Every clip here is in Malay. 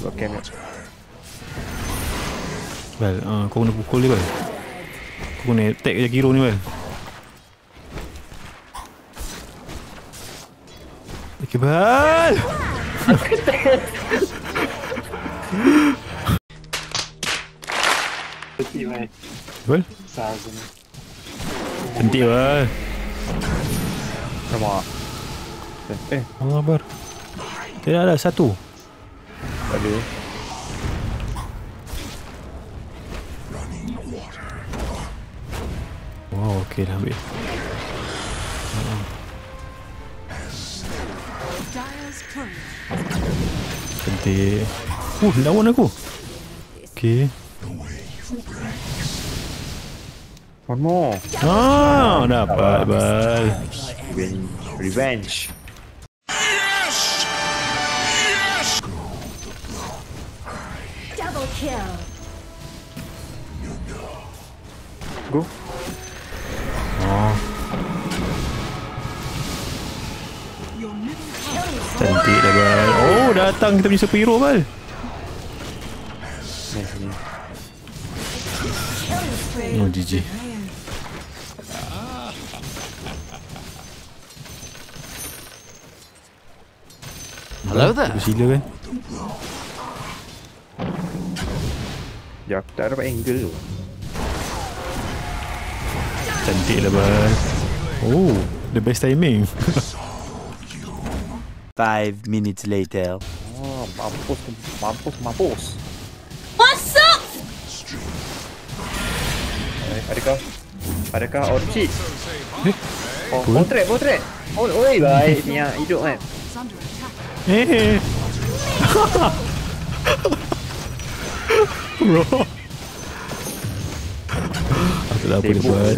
goddammit. Bal, kau kena pukul dia, Bal. Kau kena attack je hero ni, Bal. Okay, Bal! Cantik, Bal. Bal? Sahaja ni. Cantik, Bal. Ramah. Eh, apa khabar? Tidak ada, satu. Aduh. Wow, okey dah ambil. Cantik. Lawan aku. Okey. One more. Ah, dapat, Bal. Revenge. Kill. Go. Oh. Cantik dah, Bal. Oh, datang kita punya superhero, Bal. Oh, GG. Hello there. Sila, Bal. Sekejap, tak dapat angle tu. Cantik lah, Bal. Oh, the best timing. 5 minutes later. Oh, mampus. What's up? Adakah orchid? Oh, portrait. Oi, baik ni yang hidup kan? Eh. Bro, aku dah boleh buat.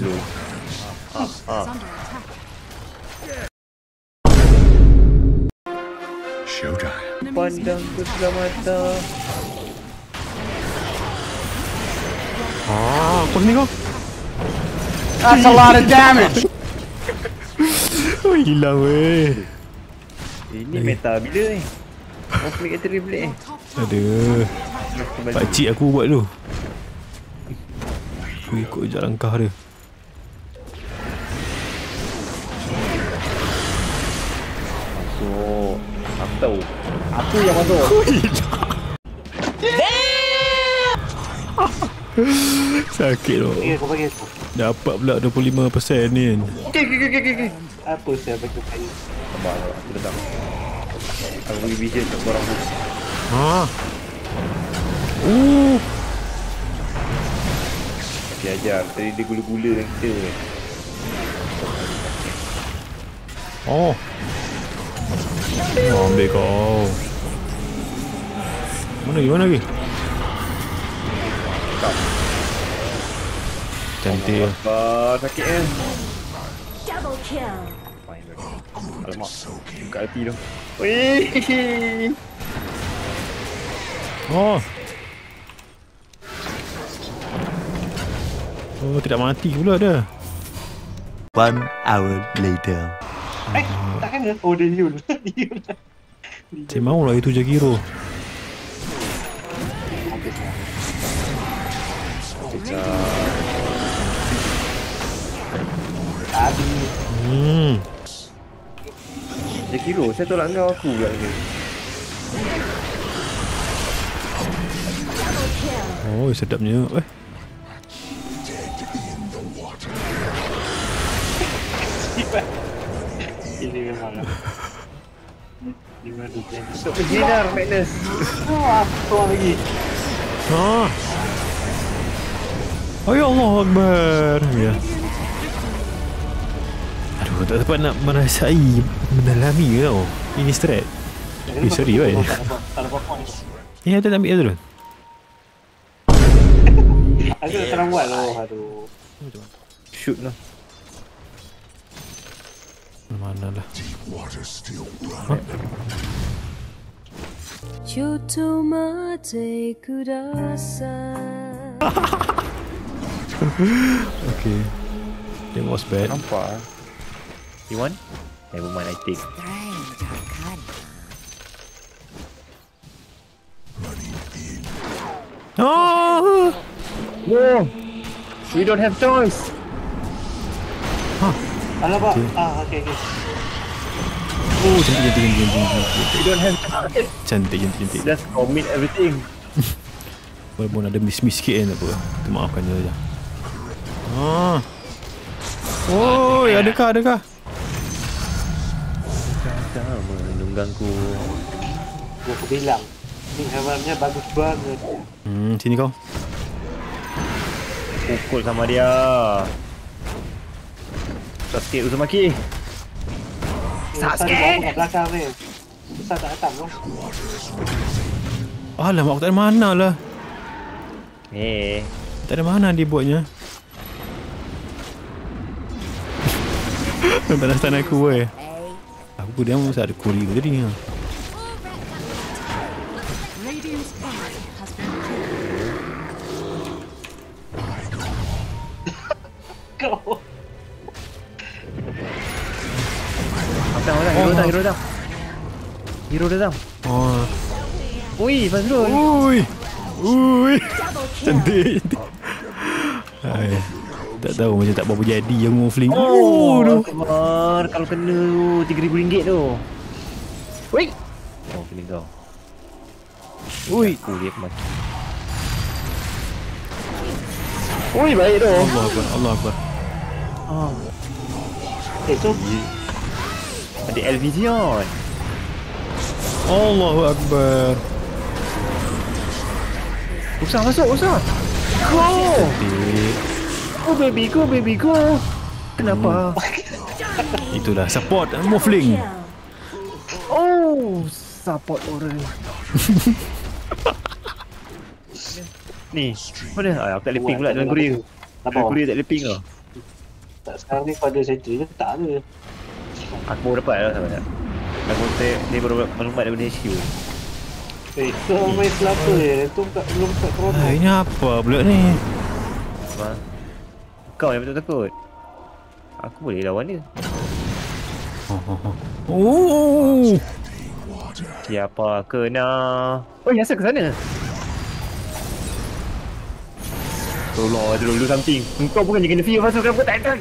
Showtime. Pandang keselamatan. Ah, kau ni kau? That's a lot of damage. Oh, gila weh. Ini meta bila ni? Morphling atau Reblade ni? Aduh. Pakcik aku buat tu. Aku ikut je langkah dia. Masuk. Aku tahu. Aku yang masuk. Sakit tu. Kau bagi aku. Dapat pula 25% ni kan. Okay. Apa saya bagi kau kaya? Sabar. Aku datang. Aku bagi vision untuk korang tu. Haa. Ooh. Okay, ajar. Tadi dia gula-gula dengan kita ni. Oh. Oh, ambil kau. Mana lagi? Cantik. Sakit kan? Double kill. Alamak. Buka hati tu. Wih. Oh. Oh, tidak mati pula dah. 1 hour later. Takkan dah. Oh, dia heal. Cik mahu lah itu je hero. Dia hero, saya tolak kau pula ni. Oh, sedapnya. Ini memang lah. Pergi dah, Magnus. Apa lagi? Oh, ya Allah Akbar. Aduh, tak dapat nak merasai. Mendalami tau. Ini strat. Eh, sorry, Bai. Eh, ada nak ambil tu. Aku tak terang buat loh. Aduh. Shoot lah. Mana lah. Okay. That was bad. Nampak. You want? Never mind, I take. Oh! No! We don't have toys! Huh. Okay, okay. Oh, cantik. We don't have toys! Cantik. Just commit everything. Walaupun ada miss-miss sikit kan, tak apa. Kita maafkan dia saja. Ah. Oh, adakah? Jangan menungganku. Aku bilang. Ini hewannya bagus banget. Sini kau. Pukul sama dia. Sasuke Uzumaki. Sasuke. Kat belakang ni. Besar tak datang tu. Alamak, tak ada mana lah. Tak ada mana dia buatnya. Tak ada stun aku weh. Aku dia mesti ada kuri tadi ni. Hero dah. Oh. Ui, Fazrul. Ui. Cantik. Hai. Tak tahu macam tak apa-apa jadi yang Morphling. Oh, no. Kalau kena tu RM3,000 tu. Ui. Morphling kau. Ui, aku dia mati. Ui, baik tu. Allah. Oh. Itu. Ada LVG on. Allahu Akbar. Usah masuk. Go. Go baby go. Kenapa? Itulah support Morphling. Oh, support orang. Ni. Mana? Aku tak leping pula dalam kurir. Kurir tak leping tau. Tak, sekarang ni pada saya je tak ada. Aku baru dapat lah sahabat. Aku dia baru melompat daripada HQ. Itu ramai selapa je. Itu belum tak korang. Ini apa pula ni? Kau yang betul takut. Aku boleh lawan dia. Oh. Siapa kena? Oh, Yasa ke sana. Tolong ada dulu something. Engkau bukan je kena fear pasal kenapa tak attack.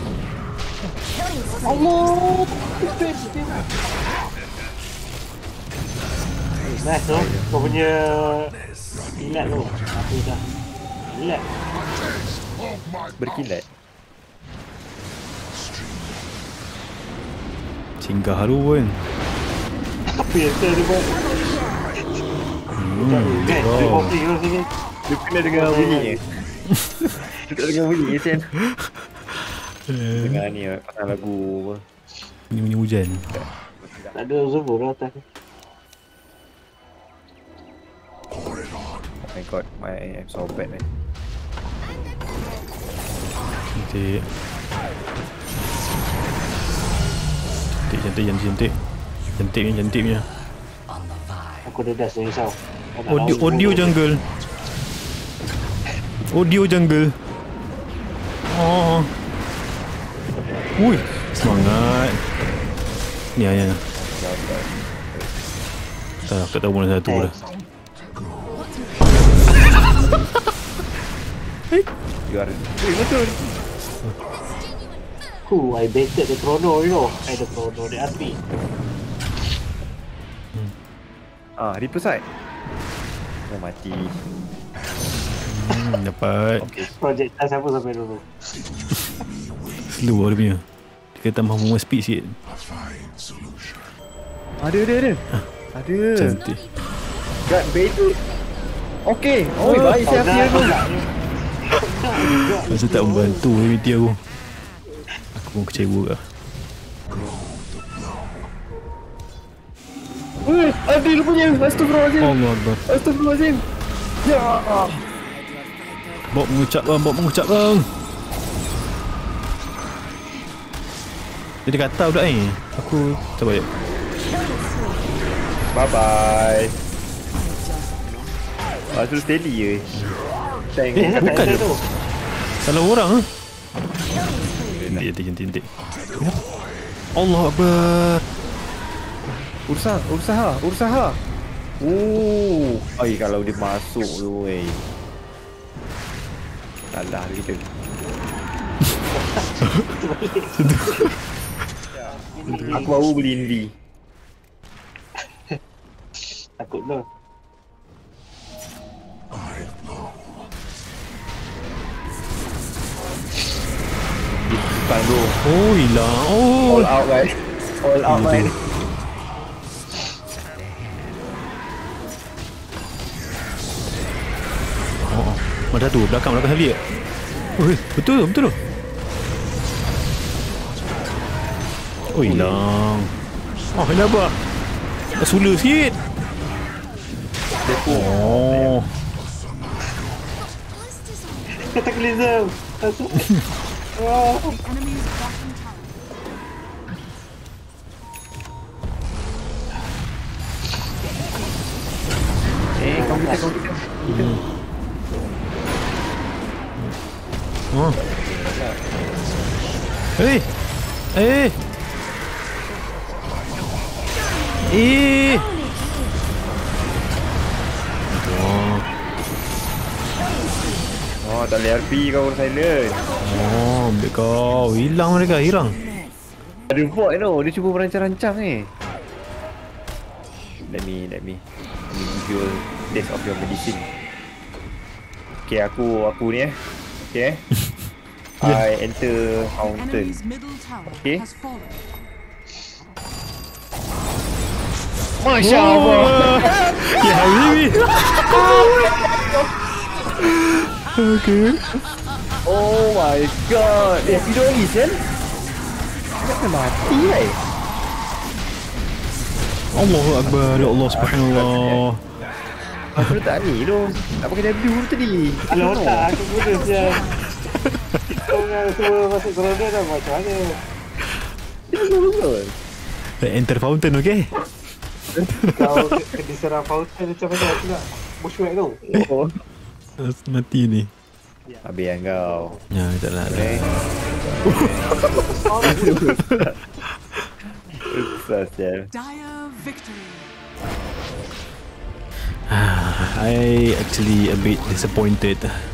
Allah. Nice tu, kau punya kilat tu. Aku dah kilat. Berkilat. Singgah haru pun. Apa yang dia buat? Dia kena dengar bunyi. Dia tak dengar bunyi macam dengar ni pasal lagu apa. Ini bunyi hujan. Tak ada zubur lah atas ni. Oh my god, I'm so bad man. Cantik. Aku dah dah risau. Audio jungle. Oh. Ui, semangat. Ya. Tak tahu mana satu dah. You are betul. I baited the chrono, you know. The chrono, the api. Reaper side. Dah mati. Dapat. Okay, project dah siapa sampai dulu. Slow dia punya. Kita tambah more speed sikit. Ada. Ada. Cantik. Got baited. Okay. Oh, baik saya api dulu. Masa tak membantu mimpi aku. Aku pun kecewa lah. Weh, Adil punya. Astagfirullahaladzim. Ya Allah. Bot mengucap bang. Dia dekat atas budak ni. Aku cuba ya. Bye bye. Aku steady je. Tank bukan tu. Salah orang ah. Tindik. Allah Akbar. Ursa. Oh, ai kalau dia masuk tu wei. Kalah kita. Aku baru beli Invi. Takutlah. Bro. Oh, hilang. Oh. All out, man. Oh, mana tu? Belakang heavy ya? Oh, betul. Oh, hilang. Oh, kenapa? Sula sikit. Oh. Cataclysm. Oh. Kita. Oh. Hey. Oh, tak boleh RP kau silent. Oh, ambil kau. Hilang mereka. Ada bot tu, dia cuba merancang-rancang ni. Let me give you this of your medicine. Okay, aku ni. Okay. I enter mountain. Okay. Masya Allah. Ya Habibi. Okay. Oh my god. If you don't listen, jangan mati lah. Allahu Akbar. Ya Allah subhanallah. Aku tak ni tu. Tak pakai W tadi. Alah otak aku muda siap. Orang semua masuk corona dah macam mana. Enter fountain, okay? Kau diserang fountain macam mana aku nak bushwhack tu. Oh. Mati ni. Habis kan kau. Ya, tak nak lah. I actually a bit disappointed.